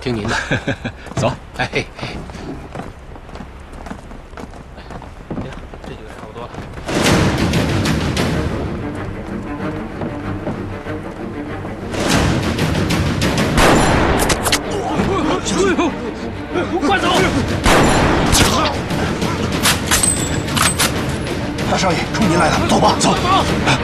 听您的，走。哎，行，这几个差不多了。哎呦，快走！大少爷，冲您来了，走吧，走，走。哎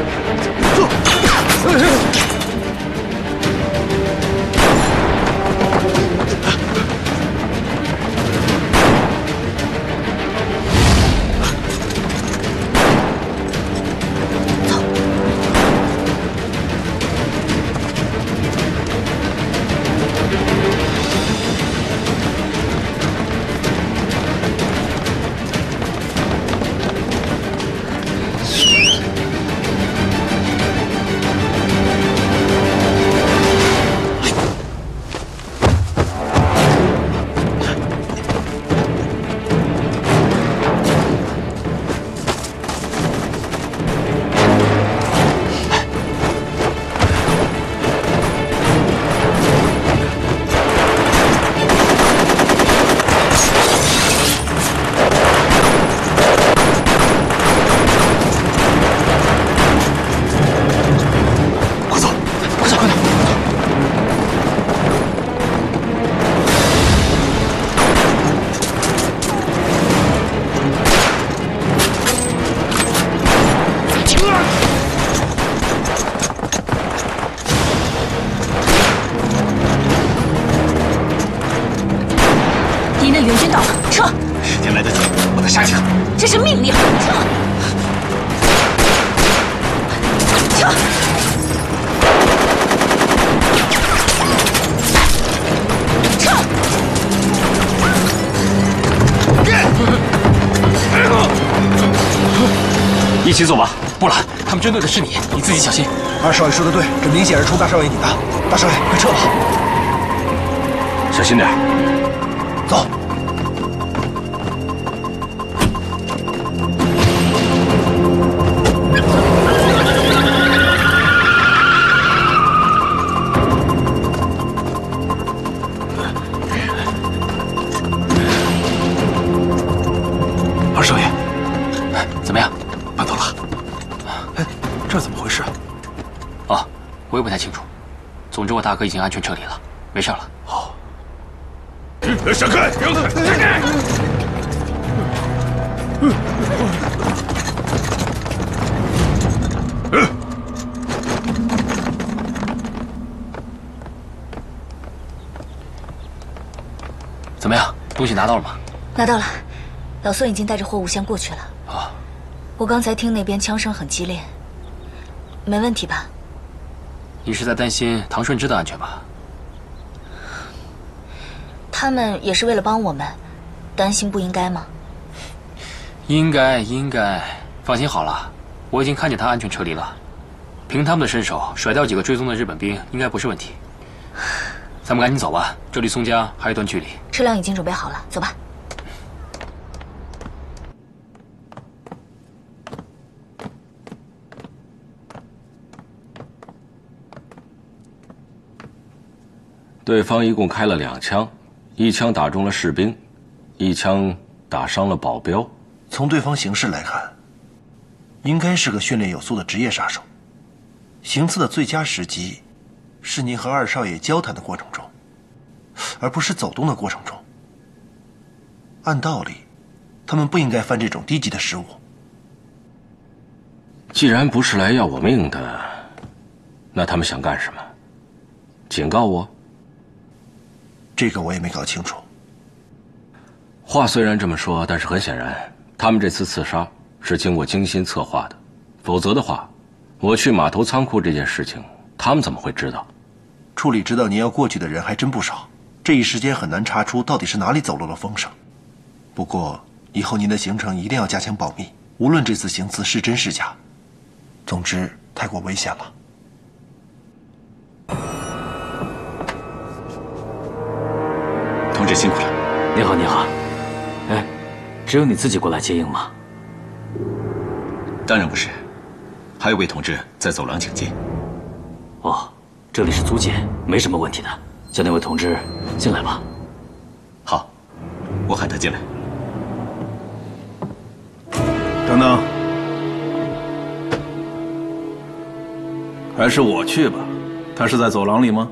一起走吧，不然他们针对的是你，你自己小心。二少爷说的对，这明显是出大少爷你的。大少爷，快撤吧，小心点。走。 大哥已经安全撤离了，没事了。好，闪开！闪开！怎么样？东西拿到了吗？拿到了，老孙已经带着货物先过去了。啊，我刚才听那边枪声很激烈，没问题吧？ 你是在担心唐顺之的安全吧？他们也是为了帮我们，担心不应该吗？应该，放心好了，我已经看见他安全撤离了。凭他们的身手，甩掉几个追踪的日本兵应该不是问题。咱们赶紧走吧，这离松江还有一段距离。车辆已经准备好了，走吧。 对方一共开了2枪，一枪打中了士兵，一枪打伤了保镖。从对方形势来看，应该是个训练有素的职业杀手。行刺的最佳时机，是您和二少爷交谈的过程中，而不是走动的过程中。按道理，他们不应该犯这种低级的失误。既然不是来要我命的，那他们想干什么？警告我？ 这个我也没搞清楚。话虽然这么说，但是很显然，他们这次刺杀是经过精心策划的，否则的话，我去码头仓库这件事情，他们怎么会知道？处里知道您要过去的人还真不少，这一时间很难查出到底是哪里走漏了风声。不过以后您的行程一定要加强保密，无论这次行刺是真是假，总之太过危险了。 同志辛苦了，您好，您好。哎，只有你自己过来接应吗？当然不是，还有位同志在走廊请进。哦，这里是租界，没什么问题的，叫那位同志进来吧。好，我喊他进来。等等，还是我去吧。他是在走廊里吗？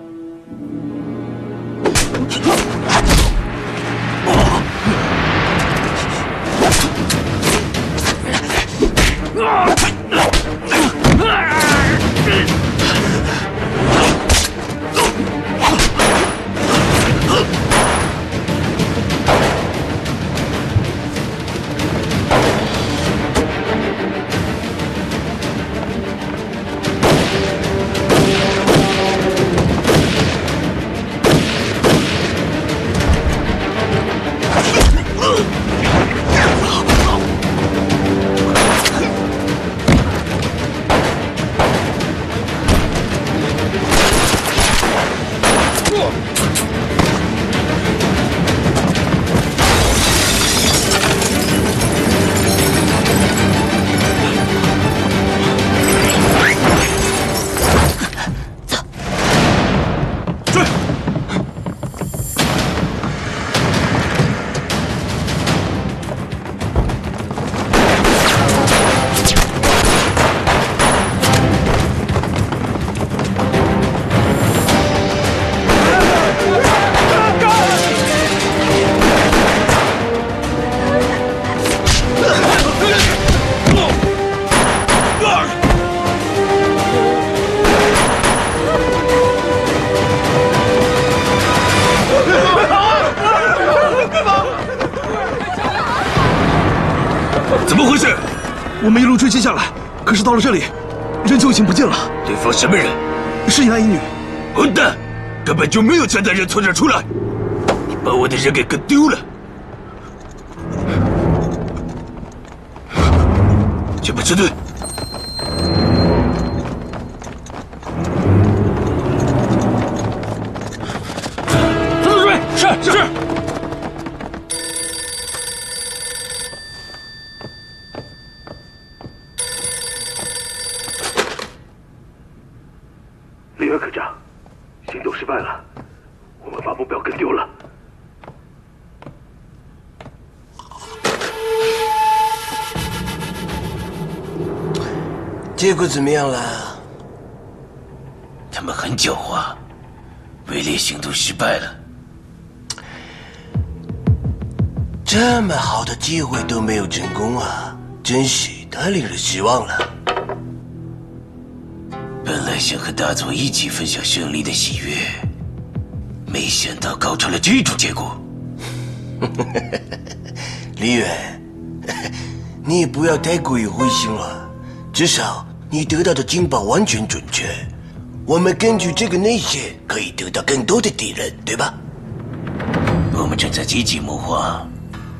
追击下来，可是到了这里，人就已经不见了。对方什么人？是一男一女。混蛋，根本就没有权带人从这出来。你把我的人给跟丢了。前面支队。 结果怎么样了？他们很狡猾，围猎行动失败了。这么好的机会都没有成功啊，真是太令人失望了。本来想和大佐一起分享胜利的喜悦，没想到搞成了这种结果。李远，你也不要太过于灰心了，至少。 你得到的情报完全准确，我们根据这个内线可以得到更多的敌人，对吧？我们正在积极谋划，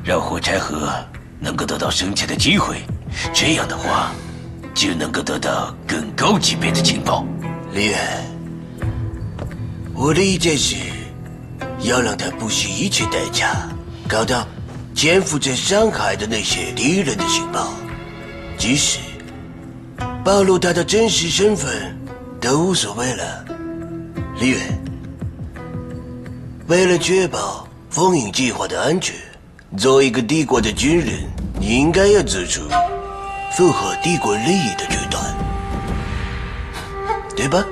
让火柴盒能够得到生存的机会，这样的话，就能够得到更高级别的情报。李远，我的意见是，要让他不惜一切代价，搞到潜伏在上海的那些敌人的情报，即使。 暴露他的真实身份都无所谓了，李远。为了确保风影计划的安全，作为一个帝国的军人，你应该要做出符合帝国利益的决断，对吧？